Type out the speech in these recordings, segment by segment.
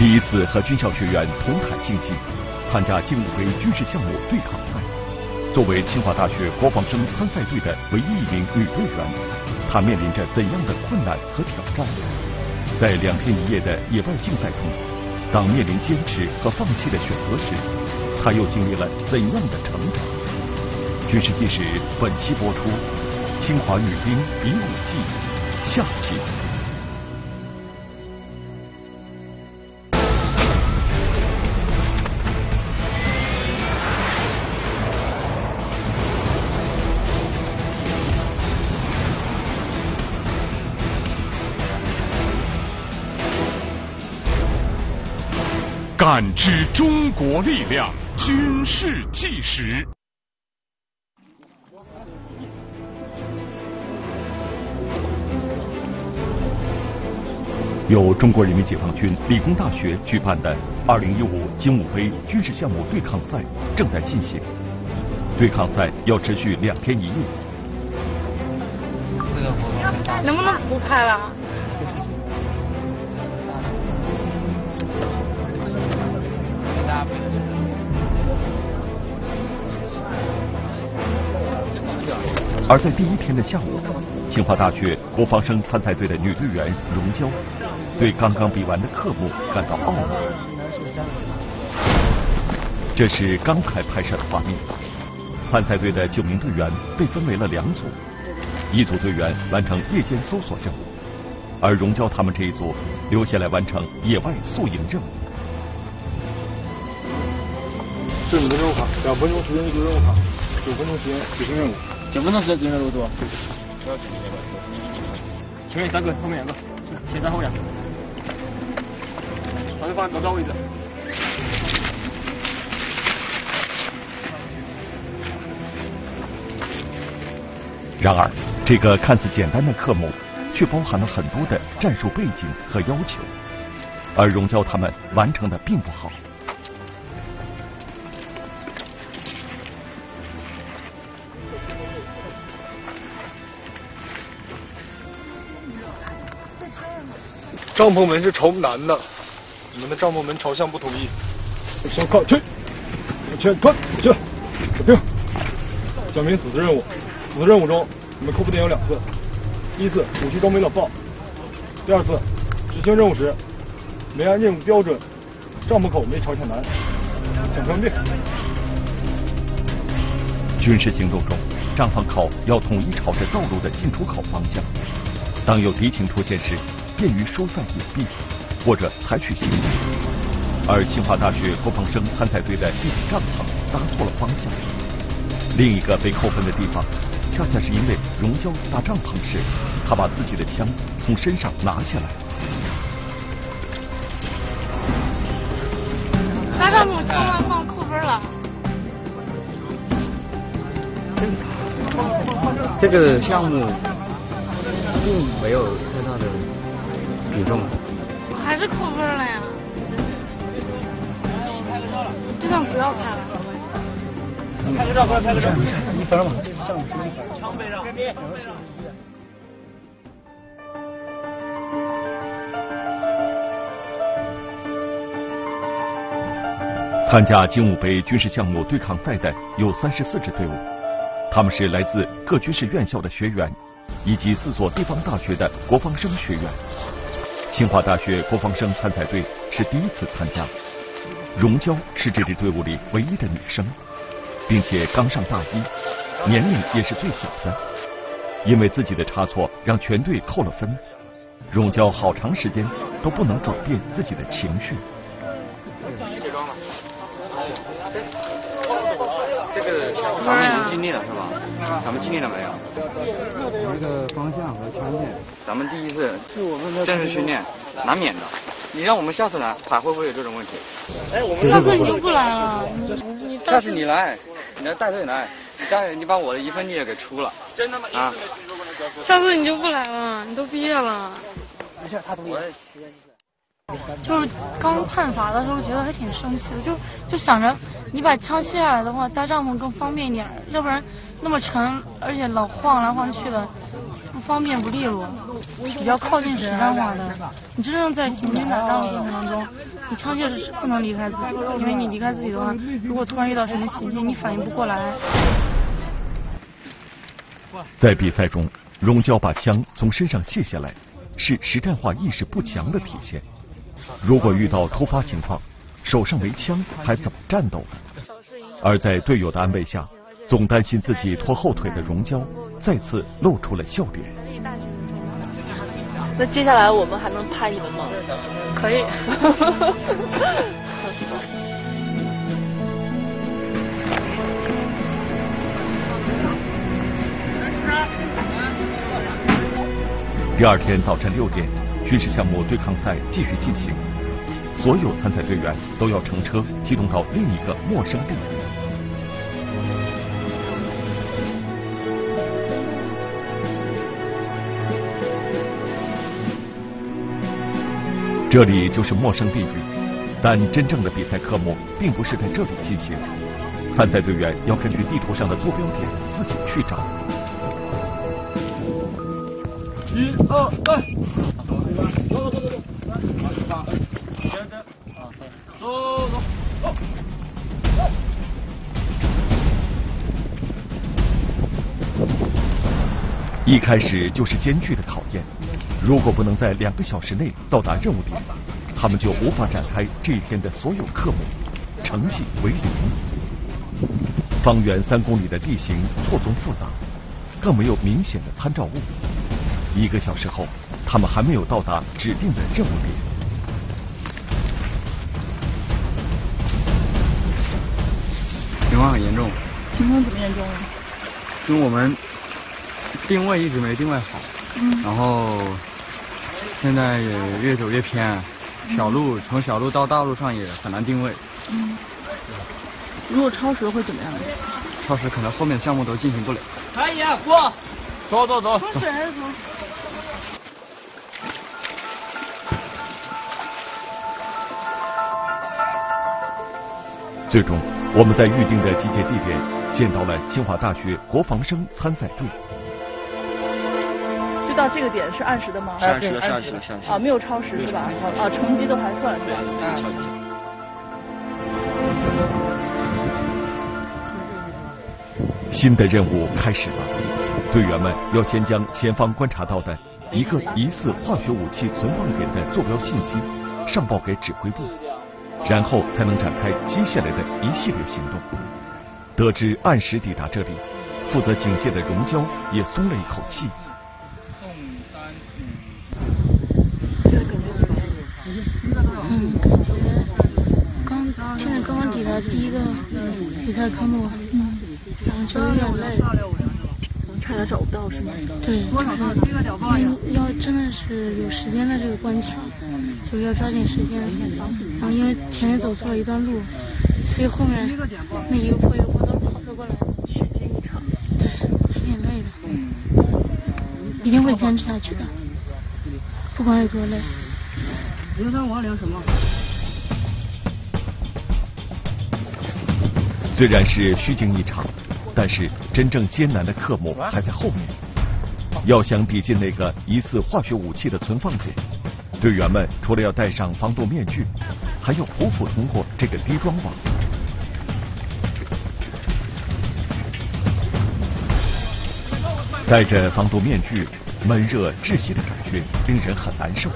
第一次和军校学员同台竞技，参加竞武会军事项目对抗赛。作为清华大学国防生参赛队的唯一一名女队员，她面临着怎样的困难和挑战？在2天1夜的野外竞赛中，当面临坚持和放弃的选择时，她又经历了怎样的成长？军事纪实本期播出：清华女兵比武记下集。感知中国力量，军事纪实。由中国人民解放军理工大学举办的2015金武非军事项目对抗赛正在进行，对抗赛要持续2天1夜。能不能不拍了？而在第一天的下午，清华大学国防生参赛队的女队员荣娇对刚刚比完的科目感到懊恼。这是刚才拍摄的画面，参赛队的9名队员被分为了2组，一组队员完成夜间搜索项目，而荣娇他们这一组留下来完成野外宿营任务。5分钟卡，2分钟时间执行任务卡，9分钟时间执行任务，9分钟时间执行任务多。不要紧，前面3个，后面2个，前3后2。把它放在找位置。然而，这个看似简单的科目，却包含了很多的战术背景和要求，而荣娇他们完成的并不好。帐篷门是朝南的，你们的帐篷门朝向不统一。向靠去，前看去，停。小明此次任务，此次任务中你们扣分点有2次，第一次武器装备冷爆，第2次执行任务时没按任务标准，帐篷口没朝向南，请枪毙。军事行动中，帐篷口要统一朝着道路的进出口方向。当有敌情出现时，便于疏散隐蔽，或者采取行动。而清华大学国防生参赛队的地理帐篷搭错了方向。另一个被扣分的地方，恰恰是因为荣娇搭帐篷时，他把自己的枪从身上拿下来。搭帐篷千万放扣分了。这个项目并没有太大的比重，还是扣分了呀！这段不要拍了。拍个照，过来拍个照。1分吧，项目1分。枪背上。参加金武非军事项目对抗赛的有34支队伍，他们是来自各军事院校的学员，以及4所地方大学的国防生学员。清华大学国防生参赛队是第一次参加，荣娇是这支队伍里唯一的女生，并且刚上大一，年龄也是最小的。因为自己的差错让全队扣了分，荣娇好长时间都不能转变自己的情绪。这个咱们已经尽力了是吧？咱们尽力了没有？这个方向和枪械，咱们第一次正式训练，难免的。你让我们下次来还会不会有这种问题？哎，我们下次你就不来了，你下次你来带队来，你把我的1分也给出了，真的吗？啊，下次你就不来了，你都毕业了。没事，他同意。就是刚判罚的时候觉得还挺生气的，就想着你把枪卸下来的话搭帐篷更方便一点，要不然那么沉而且老晃来晃去的不方便不利落，比较靠近实战化的。你真正在行军打仗的过程当中，你枪械是不能离开自己的，因为你离开自己的话，如果突然遇到什么袭击，你反应不过来。在比赛中，荣娇把枪从身上卸下来，是实战化意识不强的体现。如果遇到突发情况，手上没枪还怎么战斗呢？而在队友的安慰下，总担心自己拖后腿的荣娇再次露出了笑脸。那接下来我们还能拍你们吗？可以。第二天早晨6点，军事项目对抗赛继续进行，所有参赛队员都要乘车机动到另一个陌生地域。这里就是陌生地狱，但真正的比赛科目并不是在这里进行，参赛队员要根据地图上的坐标点自己去找。1、2、3，走走走走走，走走走。一开始就是艰巨的考验。如果不能在2个小时内到达任务点，他们就无法展开这一天的所有科目，成绩为零。方圆3公里的地形错综复杂，更没有明显的参照物。1个小时后，他们还没有到达指定的任务点。情况很严重。情况怎么严重啊？因为我们定位一直没定位好，然后。现在也越走越偏，小路从小路到大路上也很难定位。如果超时会怎么样呢？超时可能后面项目都进行不了。可以，过，走走走。喝水还是走？最终，我们在预定的集结地点见到了清华大学国防生参赛队。到这个点是按时的吗？按时的。啊，没有超时是吧？啊，成绩都还算是吧？新的任务开始了，队员们要先将前方观察到的一个疑似化学武器存放点的坐标信息上报给指挥部，然后才能展开接下来的一系列行动。得知按时抵达这里，负责警戒的荣娇也松了一口气。现在刚刚抵达第一个比赛科目，然后就有点累，差点找不到是吗？对，要真的是有时间的这个关卡，就要抓紧时间。然后因为前面走错了一段路，所以后面那一个坡一个坡都跑着过来，去经常。对，有点累的，一定会坚持下去的，不管有多累。0352聊什么？虽然是虚惊一场，但是真正艰难的科目还在后面。要想抵近那个疑似化学武器的存放点，队员们除了要戴上防毒面具，还要匍匐通过这个滴装网。戴着防毒面具，闷热窒息的感觉令人很难受。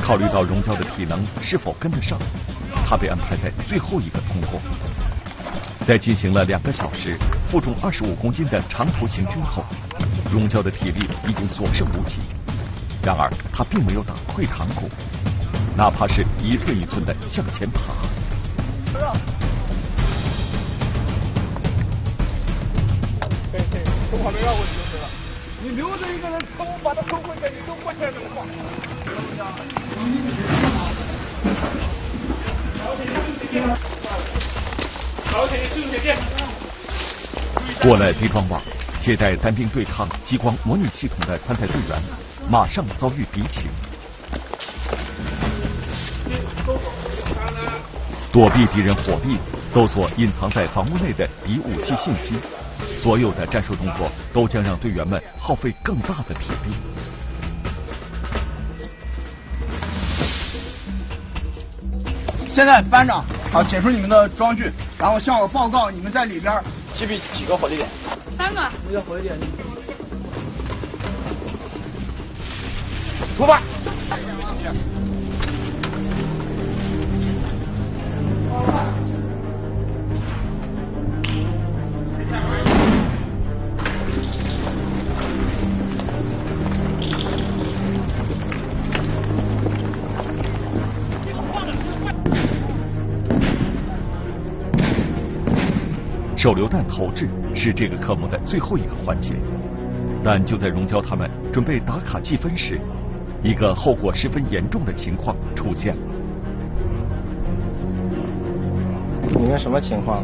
考虑到荣娇的体能是否跟得上，她被安排在最后一个通过。在进行了2个小时、负重25公斤的长途行军后，荣娇的体力已经所剩无几。然而，她并没有打退堂鼓，哪怕是一寸一寸的向前爬。对，我跑着绕过去就是了。你留着一个人抽，把他抽回去，你都过去怎么跑？过了地桩网，携带单兵对抗激光模拟系统的参赛队员马上遭遇敌情。躲避敌人火力，搜索隐藏在房屋内的敌武器信息，所有的战术动作都将让队员们耗费更大的体力。现在班长好解除你们的装具，然后向我报告你们在里边击毙几个火力点。3个。一个火力点。出发。手榴弹投掷是这个科目的最后一个环节，但就在荣娇他们准备打卡计分时，一个后果十分严重的情况出现了。你们什么情况？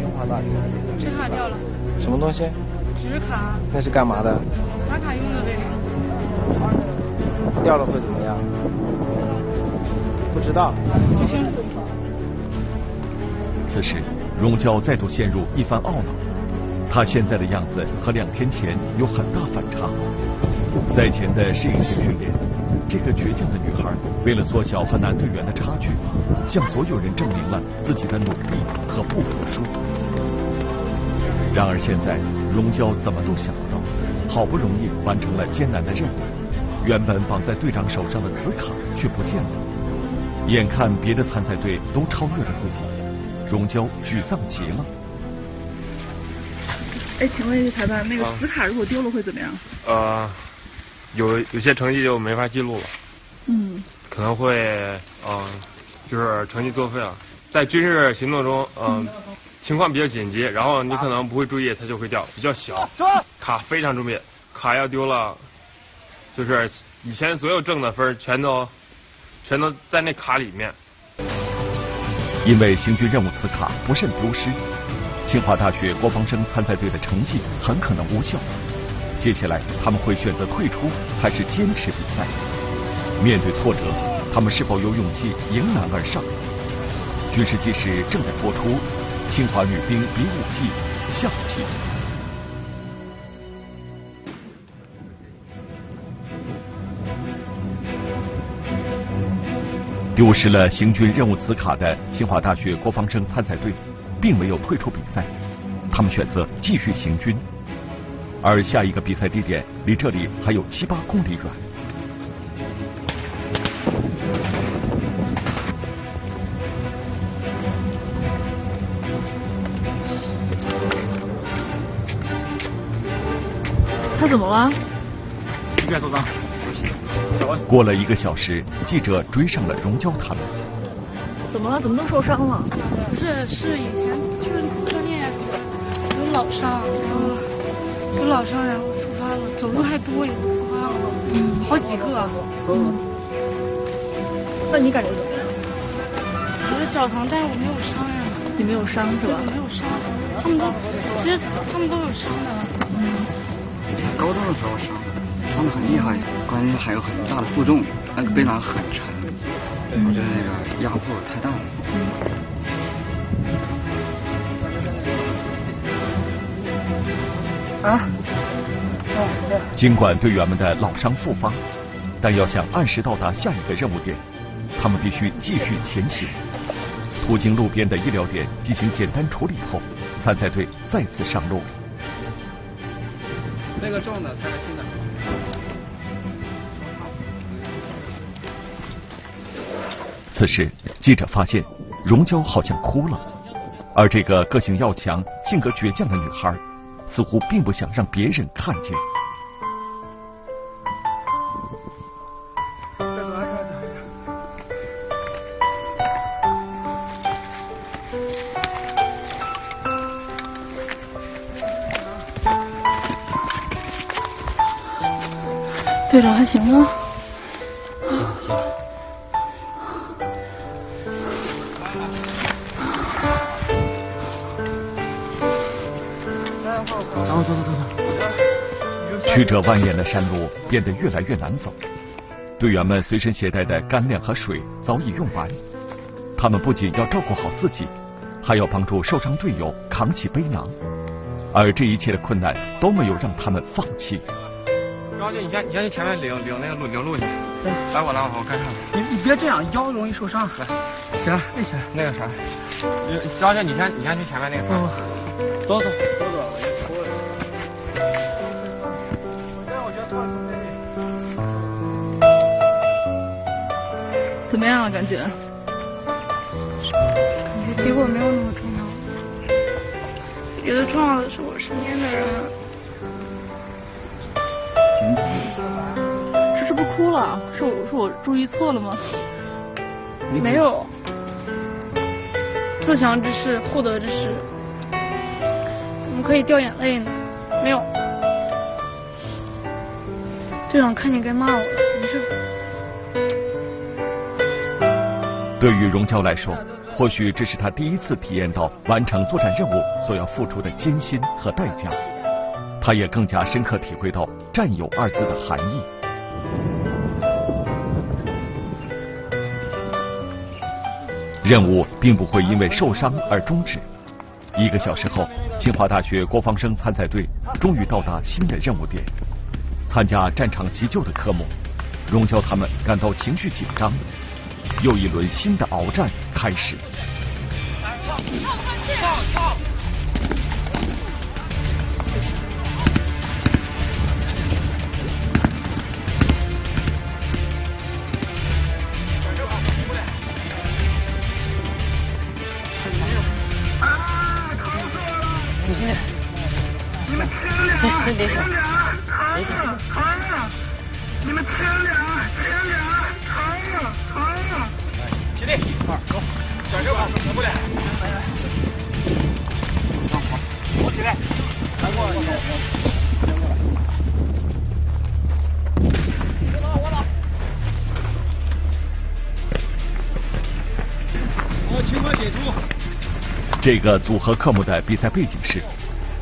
纸卡掉了。什么东西？纸卡。那是干嘛的？打卡用的呗。掉了会怎么样？不知道。不清楚。此时。荣娇再度陷入一番懊恼，她现在的样子和2天前有很大反差。赛前的适应性训练，这个倔强的女孩为了缩小和男队员的差距，向所有人证明了自己的努力和不服输。然而现在，荣娇怎么都想不到，好不容易完成了艰难的任务，原本绑在队长手上的磁卡却不见了。眼看别的参赛队都超越了自己。荣娇沮丧极了。哎，请问一下裁判，那个磁卡如果丢了会怎么样？有些成绩就没法记录了。嗯。可能会就是成绩作废了。在军事行动中，情况比较紧急，然后你可能不会注意，它就会掉，比较小。卡非常重要，卡要丢了，就是以前所有挣的分全都在那卡里面。因为行军任务磁卡不慎丢失，清华大学国防生参赛队的成绩很可能无效。接下来他们会选择退出还是坚持比赛？面对挫折，他们是否有勇气迎难而上？军事纪实正在播出，《清华女兵比武记》下集。丢失了行军任务磁卡的清华大学国防生参赛队，并没有退出比赛，他们选择继续行军，而下一个比赛地点离这里还有7、8公里远。他怎么了？膝盖受伤。过了1个小时，记者追上了荣娇他们。怎么了？怎么都受伤了？不是，是以前就是锻炼有老伤，然后复发了，走路还多也复发了，好几个。那你感觉怎么样？我的脚疼，但是我没有伤呀。你没有伤是吧？没有伤，其实他们都有伤的。高中的时候伤。伤得很厉害，关键还有很大的负重，那个背囊很沉，我觉得那个压迫太大了。尽管队员们的老伤复发，但要想按时到达下一个任务点，他们必须继续前行。途经路边的医疗点进行简单处理后，参赛队再次上路。那个重的，抬个轻的。此时，记者发现荣娇好像哭了，而这个个性要强、性格倔强的女孩，似乎并不想让别人看见。队长还行吗？行。曲折蜿蜒的山路变得越来越难走，队员们随身携带的干粮和水早已用完，他们不仅要照顾好自己，还要帮助受伤队友扛起背囊，而这一切的困难都没有让他们放弃。然后就你先去前面领那个路去，来我看看。你别这样，腰容易受伤。来。行，那行，那个啥，娇娇，你先去前面那个房子，多走。怎么样啊？感觉结果没有那么重要，我觉得重要的是我身边的人。这是不哭了？是我注意错了吗？没有。自强之士，厚德之士，怎么可以掉眼泪呢？没有。队长看见该骂我了，没事。对于荣娇来说，或许这是她第一次体验到完成作战任务所要付出的艰辛和代价，她也更加深刻体会到“战友”二字的含义。任务并不会因为受伤而终止。1个小时后，清华大学国防生参赛队终于到达新的任务点，参加战场急救的科目，荣娇他们感到情绪紧张。又一轮新的鏖战开始。你进来，先别想，别想。你们吃点。起立，二走，小刘啊，过来，好，我起来，来过来，我情况解除。这个组合科目的比赛背景是，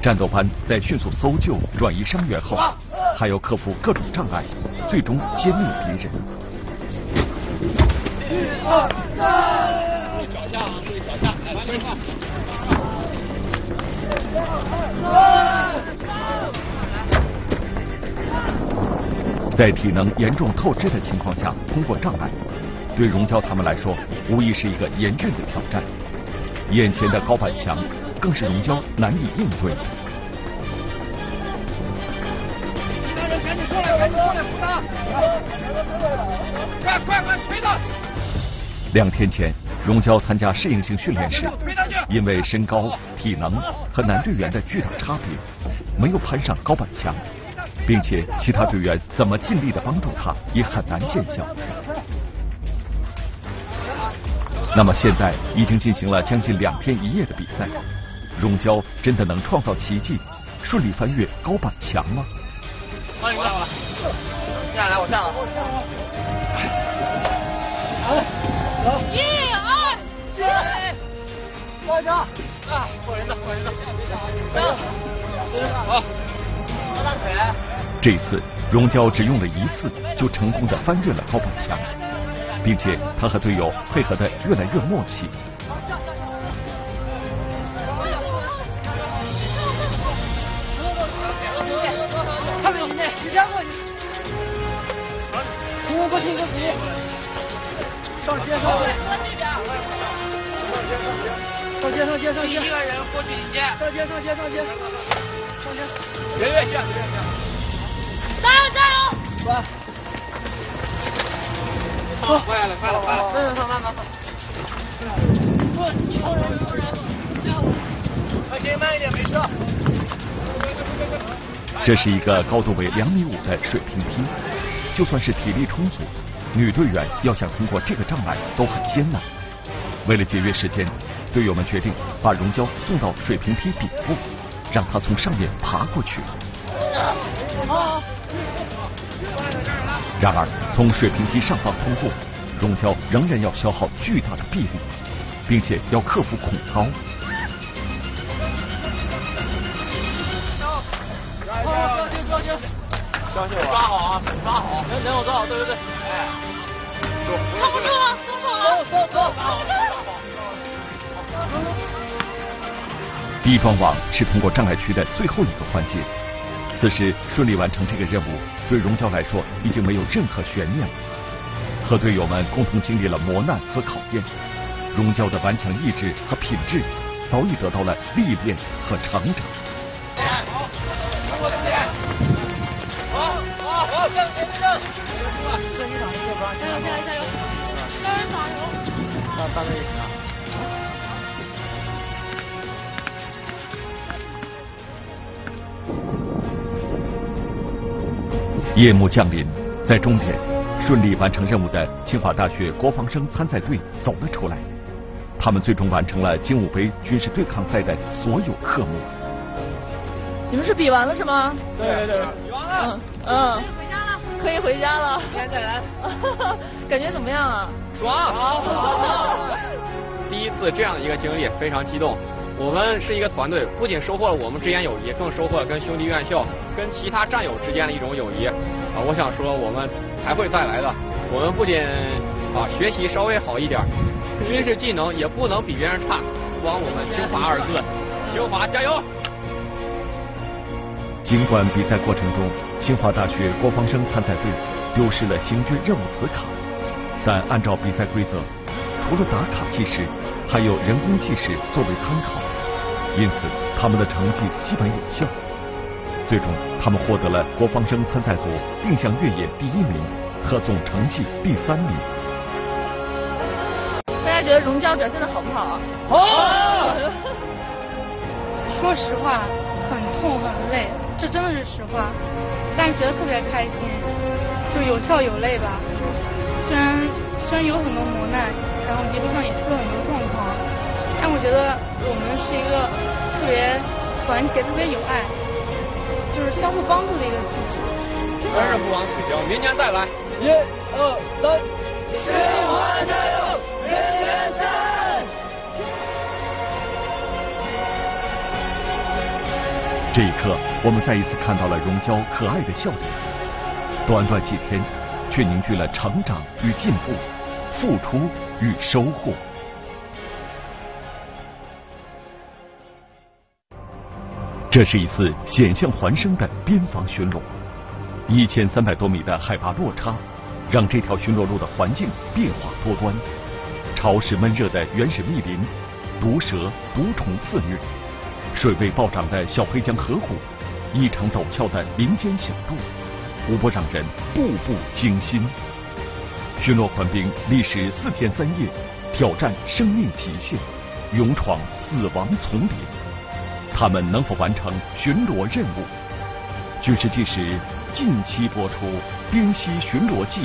战斗班在迅速搜救、转移伤员后，还要克服各种障碍，最终歼灭敌人。在体能严重透支的情况下通过障碍，对荣娇他们来说无疑是一个严峻的挑战。眼前的高板墙更是荣娇难以应对。赶紧过来，赶紧过来，扶他！快，推他！2天前，荣娇参加适应性训练时，因为身高、体能和男队员的巨大差别，没有攀上高板墙，并且其他队员怎么尽力的帮助他，也很难见效。那么现在已经进行了将近2天1夜的比赛，荣娇真的能创造奇迹，顺利翻越高板墙吗？帮你们了，下来，我下了。1、2、3，大家啊，过人的，三，好，张大腿。这次荣娇只用了1次就成功的翻越了高板墙，并且他和队友配合的越来越默契。看没有？你加过去。停！上街！一个人过去一阶。上街！圆圆！加油！快！好，快了！慢！不，一头人，加油！快些，慢一点，没事。这是一个高度为2.5米的水平梯，就算是体力充足，女队员要想通过这个障碍都很艰难。为了节约时间，队友们决定把荣娇送到水平梯底部，让她从上面爬过去。然而，从水平梯上方通过，荣娇仍然要消耗巨大的臂力，并且要克服恐高。抓好啊！等我抓好，对。哎，撑不住了，松手了。走！地桩网是通过障碍区的最后一个环节，此时顺利完成这个任务，对荣娇来说已经没有任何悬念了。和队友们共同经历了磨难和考验，荣娇的顽强意志和品质早已得到了历练和成长。夜幕降临，在终点顺利完成任务的清华大学国防生参赛队走了出来。 他们最终完成了精武杯军事对抗赛的所有科目。你们是比完了是吗？对对对，比完了。嗯，回家了，可以回家了。明天再来。感觉怎么样啊？爽！第一次这样一个经历非常激动。我们是一个团队，不仅收获了我们之间友谊，更收获了跟兄弟院校、跟其他战友之间的一种友谊。啊，我想说我们还会再来的。我们不仅学习稍微好一点。 军事技能也不能比别人差，帮我们清华2字，清华加油！尽管比赛过程中，清华大学国防生参赛队丢失了行军任务磁卡，但按照比赛规则，除了打卡计时，还有人工计时作为参考，因此他们的成绩基本有效。最终，他们获得了国防生参赛组定向越野第1名和总成绩第3名。 觉得荣娇表现的好不好啊？好、哦！说实话，很痛很累，这真的是实话。但是觉得特别开心，就有笑有泪吧。虽然有很多磨难，然后一路上也出了很多状况，但我觉得我们是一个特别团结、特别有爱，就是相互帮助的一个机器。真是不枉此生，明年再来。1、2、3，清华加油！ 这一刻，我们再一次看到了荣娇可爱的笑脸。短短几天，却凝聚了成长与进步、付出与收获。这是一次险象环生的边防巡逻，1300多米的海拔落差，让这条巡逻路的环境变化多端。 潮湿闷热的原始密林，毒蛇、毒虫肆虐；水位暴涨的小黑江河谷，异常陡峭的林间小路，无不让人步步惊心。巡逻环兵历时4天3夜，挑战生命极限，勇闯死亡丛林。他们能否完成巡逻任务？军事纪实近期播出《滇西巡逻记》。